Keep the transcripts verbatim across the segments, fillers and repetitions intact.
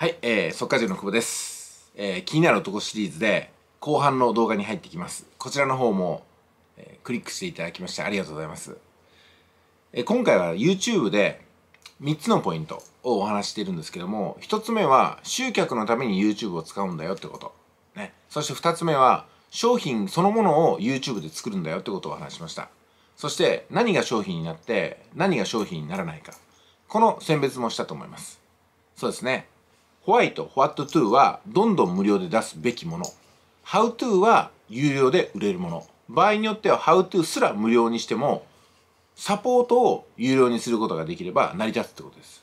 はい、えー、速稼塾の久保です、えー。気になる男シリーズで後半の動画に入ってきます。こちらの方も、えー、クリックしていただきましてありがとうございます。えー、今回は YouTube でみっつのポイントをお話しているんですけども、ひとつめは集客のために YouTube を使うんだよってこと。ね。そしてふたつめは商品そのものを YouTube で作るんだよってことをお話しました。そして何が商品になって何が商品にならないか。この選別もしたと思います。そうですね。ホワイト、ホワットトゥーはどんどん無料で出すべきもの。ハウトゥーは有料で売れるもの。場合によってはハウトゥーすら無料にしても、サポートを有料にすることができれば成り立つってことです。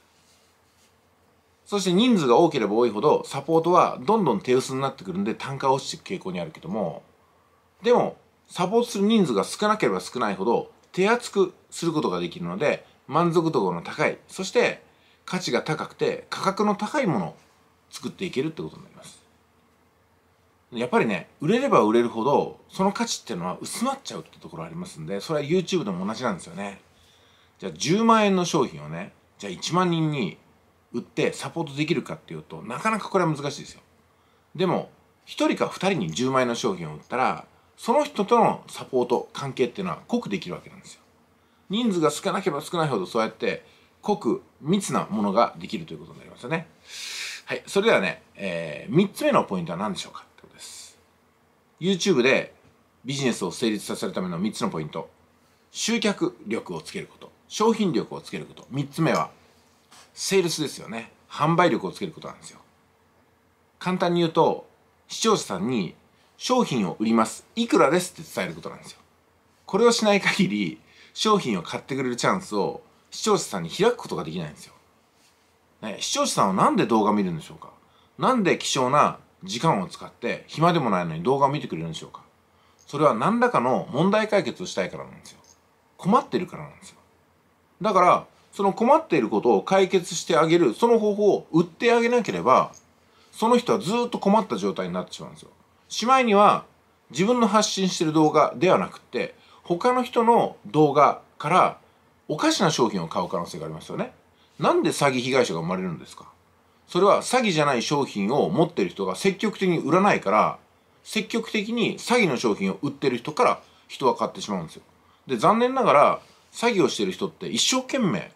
そして人数が多ければ多いほどサポートはどんどん手薄になってくるんで単価が落ちていく傾向にあるけども、でもサポートする人数が少なければ少ないほど手厚くすることができるので、満足度の高い、そして価値が高くて価格の高いものを作っていけるってことになります。やっぱりね、売れれば売れるほどその価値っていうのは薄まっちゃうってところありますんで、それは YouTube でも同じなんですよね。じゃあじゅうまんえんの商品をね、じゃあいちまんにんに売ってサポートできるかっていうと、なかなかこれは難しいですよ。でもひとりかふたりにじゅうまんえんの商品を売ったら、その人とのサポート関係っていうのは濃くできるわけなんですよ。人数が少なければ少ないほどそうやって濃く密なものができるということになりますよね。はい。それではね、えー、みっつめのポイントは何でしょうかってことです。YouTube でビジネスを成立させるためのみっつのポイント。集客力をつけること。商品力をつけること。みっつめは、セールスですよね。販売力をつけることなんですよ。簡単に言うと、視聴者さんに商品を売ります。いくらですって伝えることなんですよ。これをしない限り、商品を買ってくれるチャンスを視聴者さんに開くことができないんですよ。ね、視聴者さんはなんで動画を見るんでしょうか。なんで貴重な時間を使って暇でもないのに動画を見てくれるんでしょうか。それは何らかの問題解決をしたいからなんですよ。困ってるからなんですよ。だから、その困っていることを解決してあげる、その方法を売ってあげなければ、その人はずっと困った状態になってしまうんですよ。しまいには、自分の発信してる動画ではなくって、他の人の動画からおかしな商品を買う可能性がありますよね。なんで詐欺被害者が生まれるんですか。それは詐欺じゃない商品を持っている人が積極的に売らないから、積極的に詐欺の商品を売ってる人から人は買ってしまうんですよ。で、残念ながら詐欺をしてる人って一生懸命、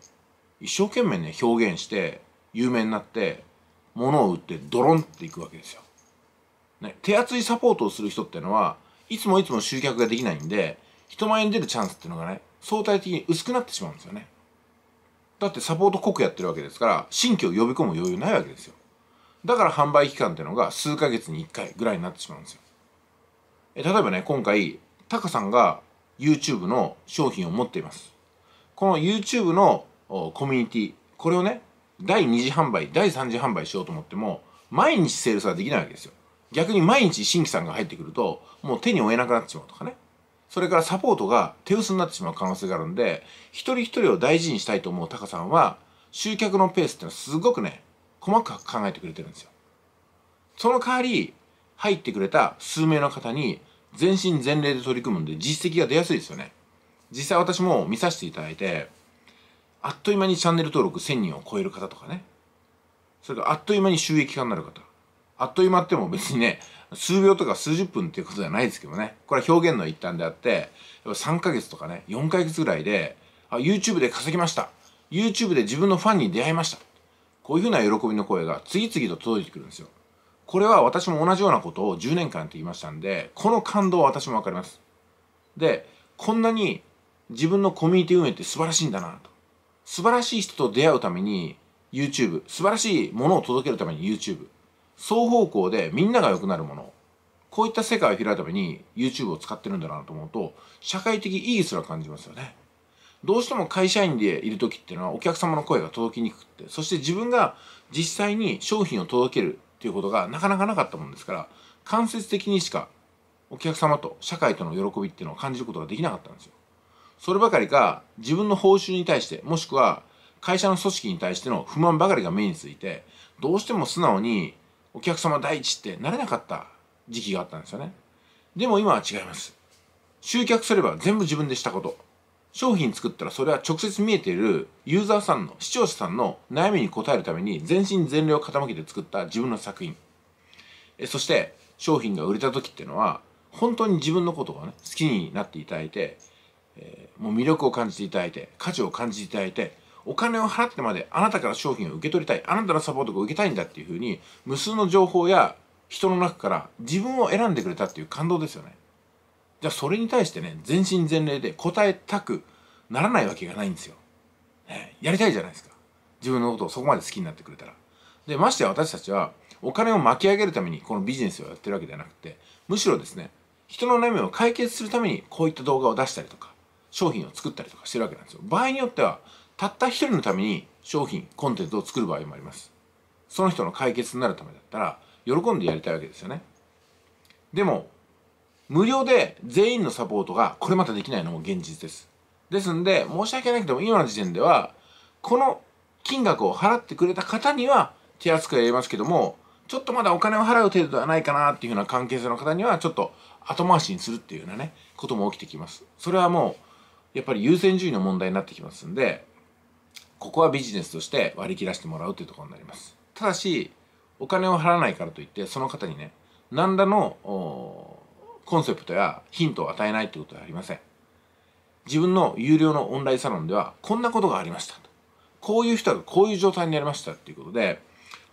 一生懸命ね、表現して有名になって物を売ってドロンっていくわけですよ。ね、手厚いサポートをする人ってのはいつもいつも集客ができないんで、人前に出るチャンスっていうのがね、相対的に薄くなってしまうんですよね。だってサポート濃くやってるわけですから、新規を呼び込む余裕ないわけですよ。だから販売期間っていうのが数ヶ月にいっかいぐらいになってしまうんですよ。え例えばね、今回、タカさんが YouTube の商品を持っています。この YouTube のコミュニティ、これをね、だいに次販売、だいさん次販売しようと思っても、毎日セールスはできないわけですよ。逆に毎日新規さんが入ってくると、もう手に負えなくなってしまうとかね。それからサポートが手薄になってしまう可能性があるんで、一人一人を大事にしたいと思うタカさんは、集客のペースってのはすごくね、細かく考えてくれてるんですよ。その代わり、入ってくれた数名の方に全身全霊で取り組むんで実績が出やすいですよね。実際私も見させていただいて、あっという間にチャンネル登録せんにんを超える方とかね。それからあっという間に収益化になる方。あっという間っても別にね、数秒とか数十分っていうことじゃないですけどね。これは表現の一端であって、やっぱさんかげつとかね、よんかげつぐらいで、あ、YouTube で稼ぎました。YouTube で自分のファンに出会いました。こういうふうな喜びの声が次々と届いてくるんですよ。これは私も同じようなことをじゅうねんかんって言いましたんで、この感動は私もわかります。で、こんなに自分のコミュニティ運営って素晴らしいんだなと。素晴らしい人と出会うために YouTube、素晴らしいものを届けるために YouTube。双方向でみんなが良くなるもの。こういった世界を開くために YouTube を使ってるんだなと思うと、社会的意義すら感じますよね。どうしても会社員でいる時っていうのはお客様の声が届きにくくって、そして自分が実際に商品を届けるっていうことがなかなかなかったもんですから、間接的にしかお客様と社会との喜びっていうのを感じることができなかったんですよ。そればかりか、自分の報酬に対して、もしくは会社の組織に対しての不満ばかりが目について、どうしても素直にお客様第一ってなれなかった時期があったんですよね。でも今は違います。集客すれば全部自分でしたこと。商品作ったらそれは直接見えているユーザーさんの、視聴者さんの悩みに応えるために全身全霊を傾けて作った自分の作品。えそして商品が売れた時っていうのは本当に自分のことがね、好きになっていただいて、えー、もう魅力を感じていただいて、価値を感じていただいて、お金を払ってまであなたから商品を受け取りたい、あなたのサポートを受けたいんだっていうふうに無数の情報や人の中から自分を選んでくれたっていう感動ですよね。じゃあそれに対してね、全身全霊で答えたくならないわけがないんですよ。ね、やりたいじゃないですか。自分のことをそこまで好きになってくれたら。で、ましてや私たちはお金を巻き上げるためにこのビジネスをやってるわけではなくて、むしろですね、人の悩みを解決するためにこういった動画を出したりとか、商品を作ったりとかしてるわけなんですよ。場合によっては、たった一人のために商品、コンテンツを作る場合もあります。その人の解決になるためだったら、喜んでやりたいわけですよね。でも、無料で全員のサポートがこれまたできないのも現実です。ですんで、申し訳ないけども、今の時点では、この金額を払ってくれた方には手厚くやりますけども、ちょっとまだお金を払う程度ではないかなっていうふうな関係性の方には、ちょっと後回しにするっていうようなね、ことも起きてきます。それはもう、やっぱり優先順位の問題になってきますんで、ここはビジネスとして割り切らせてもらうというところになります。ただし、お金を払わないからといって、その方にね、何らの、コンセプトやヒントを与えないということはありません。自分の有料のオンラインサロンではこんなことがありましたと。こういう人がこういう状態になりましたということで、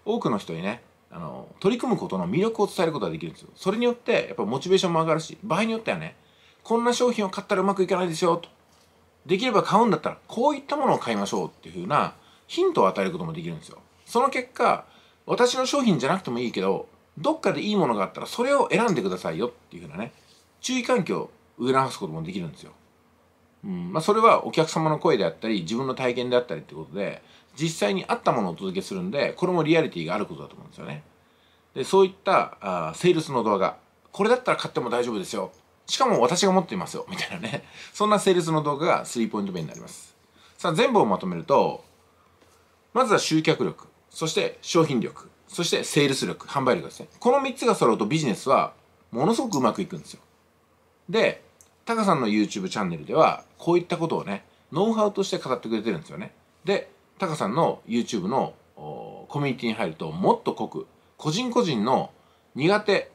多くの人にね、あの、取り組むことの魅力を伝えることができるんですよ。それによって、やっぱモチベーションも上がるし、場合によってはね、こんな商品を買ったらうまくいかないですよと。できれば買うんだったら、こういったものを買いましょうっていう風なヒントを与えることもできるんですよ。その結果、私の商品じゃなくてもいいけど、どっかでいいものがあったらそれを選んでくださいよっていう風なね、注意喚起を促すこともできるんですよ。うん、まあそれはお客様の声であったり、自分の体験であったりってことで、実際にあったものをお届けするんで、これもリアリティがあることだと思うんですよね。で、そういった、あセールスの動画、これだったら買っても大丈夫ですよ。しかも私が持っていますよ。みたいなね。そんなセールスの動画がスリーポイントめになります。さあ全部をまとめると、まずは集客力、そして商品力、そしてセールス力、販売力ですね。このみっつが揃うとビジネスはものすごくうまくいくんですよ。で、タカさんの YouTube チャンネルではこういったことをね、ノウハウとして語ってくれてるんですよね。で、タカさんの YouTube のコミュニティに入るともっと濃く、個人個人の苦手、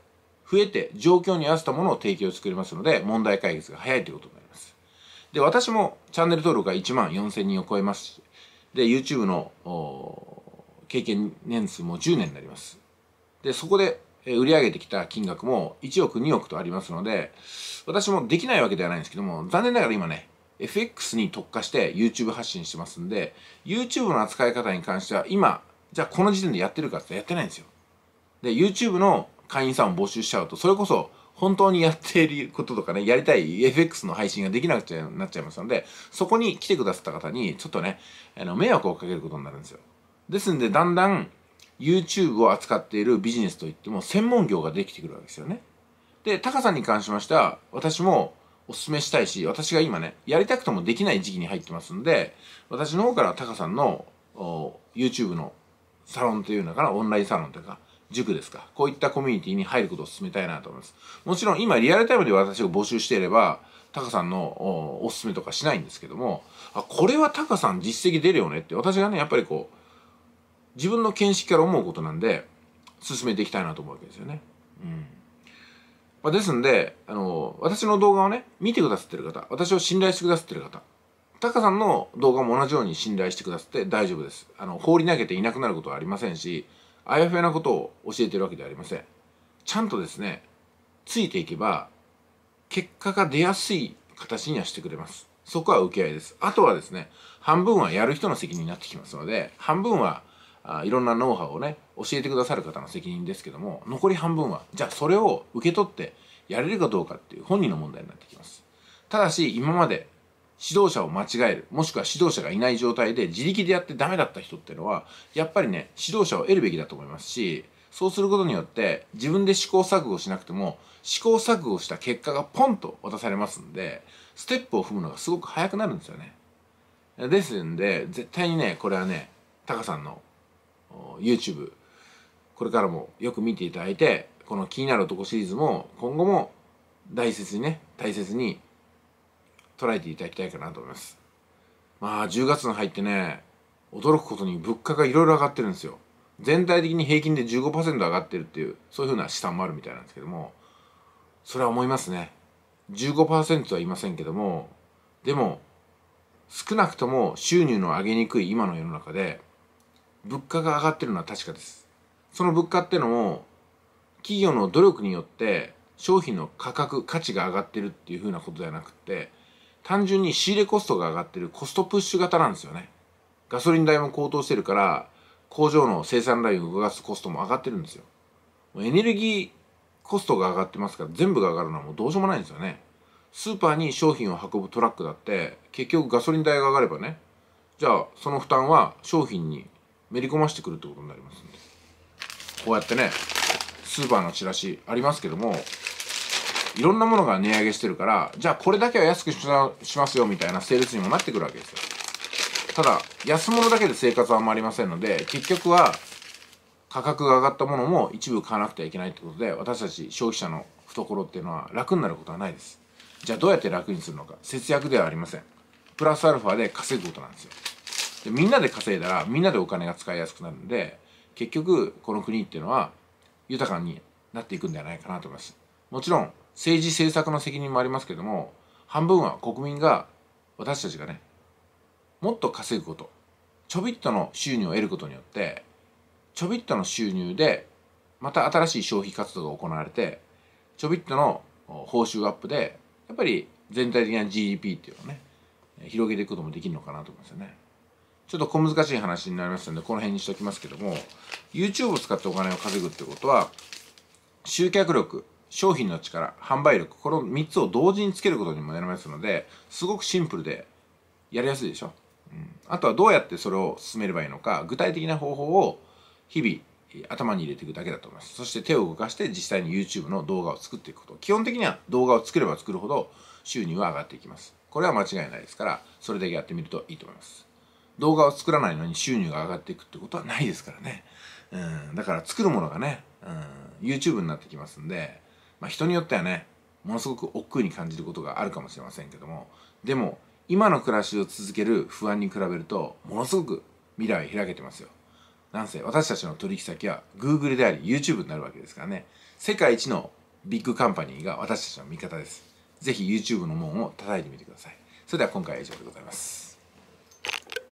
増えて状況に合わせたものを提供してくれますので、問題解決が早いということになります。で、私もチャンネル登録がいちまんよんせんにんを超えますし、で、YouTube の経験年数もじゅうねんになります。で、そこで売り上げてきた金額もいちおくにおくとありますので、私もできないわけではないんですけども、残念ながら今ね、エフエックス に特化して YouTube 発信してますんで、YouTube の扱い方に関しては今、じゃあこの時点でやってるかってやってないんですよ。で、YouTube の会員さんを募集しちゃうと、それこそ本当にやっていることとかね、やりたい エフエックス の配信ができなくちゃなっちゃいますので、そこに来てくださった方にちょっとね、あの迷惑をかけることになるんですよ。ですんで、だんだん YouTube を扱っているビジネスといっても専門業ができてくるわけですよね。で、タカさんに関しましては、私もお勧めしたいし、私が今ね、やりたくてもできない時期に入ってますんで、私の方からタカさんの YouTube のサロンというのかな、オンラインサロンというか、塾ですか、こういったコミュニティに入ることを進めたいなと思います。もちろん今リアルタイムで私を募集していれば、タカさんのおすすめとかしないんですけども、あ、これはタカさん実績出るよねって、私がね、やっぱりこう、自分の見識から思うことなんで、進めていきたいなと思うわけですよね。うん。まあ、ですんで、あの、私の動画をね、見てくださってる方、私を信頼してくださってる方、タカさんの動画も同じように信頼してくださって大丈夫です。あの、放り投げていなくなることはありませんし、あやふやなことを教えてるわけではありません。ちゃんとですね、ついていけば、結果が出やすい形にはしてくれます。そこは受け合いです。あとはですね、半分はやる人の責任になってきますので、半分は、あいろんなノウハウをね、教えてくださる方の責任ですけども、残り半分は、じゃあそれを受け取ってやれるかどうかっていう本人の問題になってきます。ただし、今まで指導者を間違える、もしくは指導者がいない状態で自力でやってダメだった人っていうのは、やっぱりね、指導者を得るべきだと思いますし、そうすることによって自分で試行錯誤しなくても、試行錯誤した結果がポンと渡されますんで、ステップを踏むのがすごく早くなるんですよね。ですんで、絶対にね、これはね、タカさんのYouTube、これからもよく見ていただいて、この気になる男シリーズも今後も大切にね、大切に捉えていただきたいかなと思います。まあじゅうがつに入ってね、驚くことに物価がいろいろ上がってるんですよ。全体的に平均で じゅうごパーセント 上がってるっていう、そういうふうな試算もあるみたいなんですけども、それは思いますね。じゅうごパーセント とは言いませんけども、でも少なくとも収入の上げにくい今の世の中で物価が上がってるのは確かです。その物価ってのも企業の努力によって商品の価格価値が上がってるっていうふうなことではなくって、単純に仕入れコストが上がってるコストプッシュ型なんですよね。ガソリン代も高騰してるから工場の生産ラインを動かすコストも上がってるんですよ。エネルギーコストが上がってますから、全部が上がるのはもうどうしようもないんですよね。スーパーに商品を運ぶトラックだって結局ガソリン代が上がればね、じゃあその負担は商品にめり込ましてくるってことになりますんで、こうやってねスーパーのチラシありますけども、いろんなものが値上げしてるから、じゃあこれだけは安くしますよみたいなセールスにもなってくるわけですよ。ただ安物だけで生活はあんまりありませんので、結局は価格が上がったものも一部買わなくてはいけないってことで、私たち消費者の懐っていうのは楽になることはないです。じゃあどうやって楽にするのか。節約ではありません。プラスアルファで稼ぐことなんですよ。でみんなで稼いだらみんなでお金が使いやすくなるんで、結局この国っていうのは豊かになっていくんではないかなと思います。もちろん政治政策の責任もありますけども、半分は国民が、私たちがねもっと稼ぐこと、ちょびっとの収入を得ることによって、ちょびっとの収入でまた新しい消費活動が行われて、ちょびっとの報酬アップでやっぱり全体的な ジーディーピー っていうのをね広げていくこともできるのかなと思いますよね。ちょっと小難しい話になりましたのでこの辺にしておきますけども、 YouTube を使ってお金を稼ぐってことは、集客力、商品の力、販売力、このみっつを同時につけることにもなりますので、すごくシンプルでやりやすいでしょ、うん、あとはどうやってそれを進めればいいのか、具体的な方法を日々頭に入れていくだけだと思います。そして手を動かして実際に YouTube の動画を作っていくこと。基本的には動画を作れば作るほど収入は上がっていきます。これは間違いないですから、それだけやってみるといいと思います。動画を作らないのに収入が上がっていくってことはないですからね、うん、だから作るものがね、うん、YouTube になってきますんで、まあ、人によってはねものすごく億劫に感じることがあるかもしれませんけども、でも今の暮らしを続ける不安に比べるとものすごく未来を開けてますよ。なんせ私たちの取引先は Google であり YouTube になるわけですからね。世界一のビッグカンパニーが私たちの味方です。ぜひ YouTube の門を叩いてみてください。それでは今回は以上でございます。